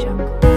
jungle.